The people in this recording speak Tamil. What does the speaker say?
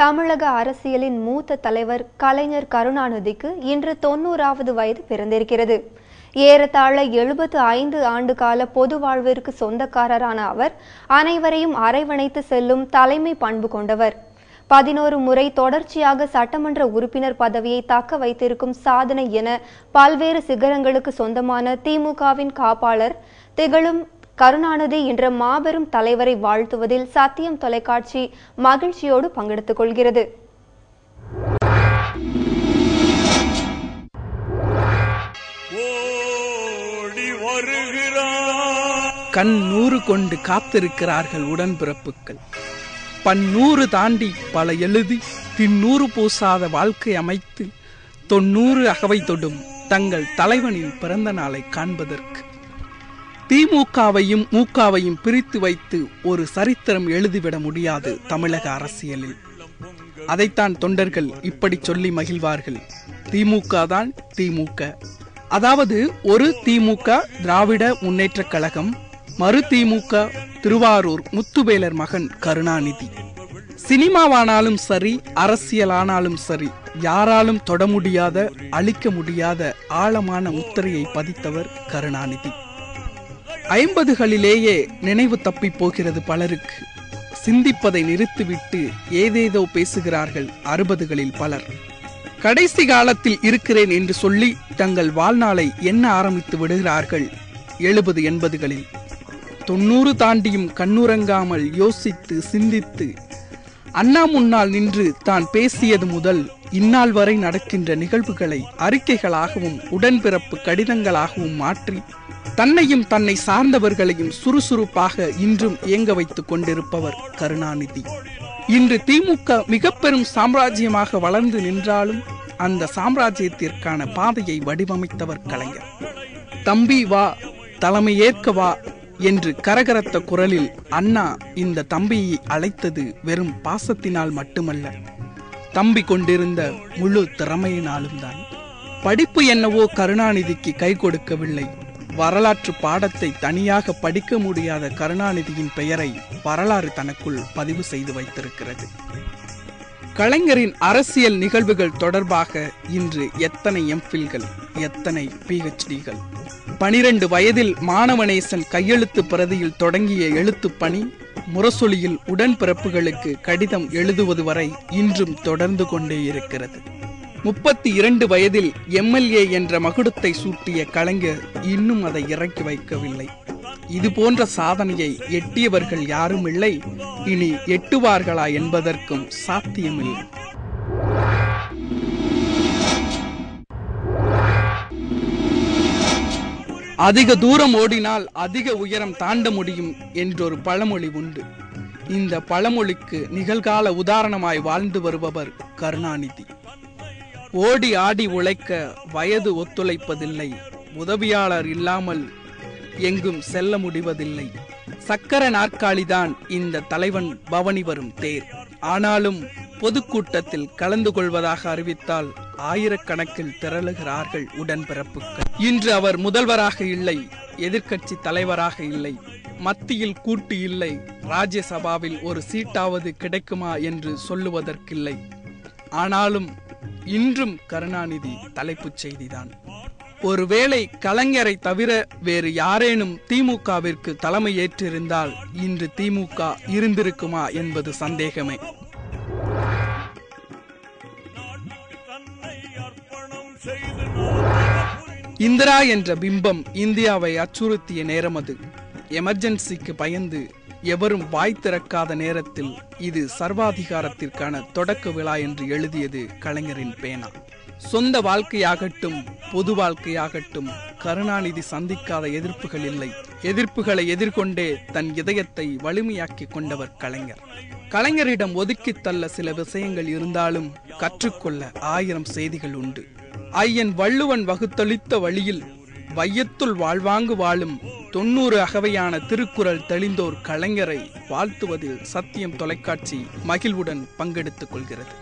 தமிழக அரசியலின் மூத்த தலைவர் கலைஞர் கருணாநிதிக்கு இன்று 90வது வயது பிறந்திருக்கிறது. ஏறத்தாழ 75 ஆண்டுகால பொது வாழ்விற்கு சொந்தக்காரரான அவர் அனைவரையும் அரவணைத்து செல்லும் தலைமை பண்பு கொண்டவர். 11 முறை தொடர்ச்சியாக சட்டமன்ற உறுப்பினர் பதவியை தக்க வைத்திருக்கும் சாதனை என பல்வேறு சிகரங்களுக்கு சொந்தமான திமுகவின் காப்பாளர் திகழும் கருணாநிதி என்ற மாபெரும் தலைவரை வாழ்த்துவதில் சத்தியம் தொலைக்காட்சி மகிழ்ச்சியோடு பங்கெடுத்துக் கொள்கிறது. கண்ணூறு கொண்டு காத்திருக்கிறார்கள் உடன்பிறப்புகள். பன்னூறு தாண்டி பல எழுதி தின்னூறு பூசாத வாழ்க்கை அமைத்து 90 அகவை தொடும் தங்கள் தலைவனின் பிறந்த நாளை காண்பதற்கு திமுகவையும் மூக்காவையும் பிரித்து வைத்து ஒரு சரித்திரம் எழுதிவிட முடியாது தமிழக அரசியலில். அதைத்தான் தொண்டர்கள் இப்படி சொல்லி மகிழ்வார்கள், திமுக தான் திமுக. அதாவது ஒரு திமுக திராவிட முன்னேற்ற கழகம், மறு திமுக திருவாரூர் முத்துவேலர் மகன் கருணாநிதி. சினிமாவானாலும் சரி, அரசியலானாலும் சரி, யாராலும் தொட முடியாத, அழிக்க முடியாத ஆழமான முத்திரையை பதித்தவர் கருணாநிதி. 50களிலேயே நினைவு தப்பி போகிறது பலருக்கு. சிந்திப்பதை நிறுத்திவிட்டு ஏதேதோ பேசுகிறார்கள் 60களில் பலர். கடைசி காலத்தில் இருக்கிறேன் என்று சொல்லி தங்கள் வாழ்நாளை எண்ண ஆரம்பித்து விடுகிறார்கள் 70-80களில். 90 தாண்டியும் கண்ணுறங்காமல் யோசித்து சிந்தித்து அண்ணா முன்னால் நின்று தான் பேசியது முதல் இந்நாள் வரை நடக்கின்ற நிகழ்வுகளை அறிக்கைகளாகவும் உடன்பிறப்பு கடிதங்களாகவும் மாற்றி தன்னையும் தன்னை சார்ந்தவர்களையும் சுறுசுறுப்பாக இன்றும் இயங்க வைத்துக் கொண்டிருப்பவர் கருணாநிதி. இன்று திமுக மிக பெரும் சாம்ராஜ்யமாக வளர்ந்து நின்றாலும் அந்த சாம்ராஜ்யத்திற்கான பாதையை வடிவமைத்தவர் கலைஞர். தம்பி வா, தலைமையேற்க வா என்று கரகரத்த குரலில் அண்ணா இந்த தம்பியை அழைத்தது வெறும் பாசத்தினால் மட்டுமல்ல, தம்பி கொண்டிருந்த முழு திறமையினாலும் தான். படிப்பு என்னவோ கருணாநிதிக்கு கை கொடுக்கவில்லை. வரலாற்று பாடத்தை தனியாக படிக்க முடியாத கருணாநிதியின் பெயரை வரலாறு தனக்குள் பதிவு செய்து வைத்திருக்கிறது. கலைஞரின் அரசியல் நிகழ்வுகள் தொடர்பாக இன்று எத்தனை எம்பில்கள், எத்தனை PhDகள். 12 வயதில் மாணவநேசன் கையெழுத்து பிரதியில் தொடங்கிய எழுத்து பணி முரசொலியில் உடன்பிறப்புகளுக்கு கடிதம் எழுதுவது வரை இன்றும் தொடர்ந்து கொண்டே இருக்கிறது. 32 வயதில் MLA என்ற மகுடத்தை சூட்டிய கலைஞர் இன்னும் அதை இறக்கி வைக்கவில்லை. இது போன்ற சாதனையை எட்டியவர்கள் யாரும் இல்லை, இனி எட்டுவார்களா என்பதற்கும் சாத்தியமில்லை. அதிக தூரம் ஓடினால் அதிக உயரம் தாண்ட முடியும் என்றொரு பழமொழி உண்டு. இந்த பழமொழிக்கு நிகழ்கால உதாரணமாய் வாழ்ந்து வருபவர் கருணாநிதி. ஓடி ஆடி உழைக்க வயது ஒத்துழைப்பதில்லை, உதவியாளர் இல்லாமல் எங்கும் செல்ல முடிவதில்லை. சக்கர நாற்காலிதான் இந்த தலைவன் பவனி வரும் தேர். ஆனாலும் பொதுக்கூட்டத்தில் கலந்து கொள்வதாக அறிவித்தால் ஆயிரக்கணக்கில் திரளுகிறார்கள் உடன்பிறப்புகள். இன்று அவர் முதல்வராக இல்லை, எதிர்க்கட்சி தலைவராக இல்லை, மத்தியில் கூட்டு இல்லை, ராஜ்யசபாவில் ஒரு சீட்டாவது கிடைக்குமா என்று சொல்லுவதற்கில்லை. ஆனாலும் இன்றும் கருணாநிதி தலைப்புச் செய்திதான். ஒருவேளை கலைஞரை தவிர வேறு யாரேனும் திமுகவிற்கு தலைமை ஏற்றிருந்தால் இன்று திமுக இருந்திருக்குமா என்பது சந்தேகமே. இந்திரா என்ற பிம்பம் இந்தியாவை அச்சுறுத்திய நேரம் அது. எமர்ஜென்சிக்கு பயந்து எவரும் வாய் திறக்காத நேரத்தில் இது சர்வாதிகாரத்திற்கான தொடக்க விழா என்று எழுதியது கலைஞரின் பேனா. சொந்த வாழ்க்கையாகட்டும், பொது வாழ்க்கையாகட்டும், கருணாநிதி சந்திக்காத எதிர்ப்புகள் இல்லை. எதிர்ப்புகளை எதிர்கொண்டே தன் இதயத்தை வலிமையாக்கி கொண்டவர் கலைஞர். கலைஞரிடம் ஒதுக்கி தள்ள சில விஷயங்கள் இருந்தாலும் கற்றுக்கொள்ள 1000 செய்திகள் உண்டு. ஐயன் வள்ளுவன் வகுத்தளித்த வழியில் வையத்துள் வாழ்வாங்கு வாழும் 90 அகவையான திருக்குறள் தெளிந்தோர் கலைஞரை வாழ்த்துவதில் சத்தியம் தொலைக்காட்சி மகிழ்வுடன் பங்கெடுத்துக் கொள்கிறது.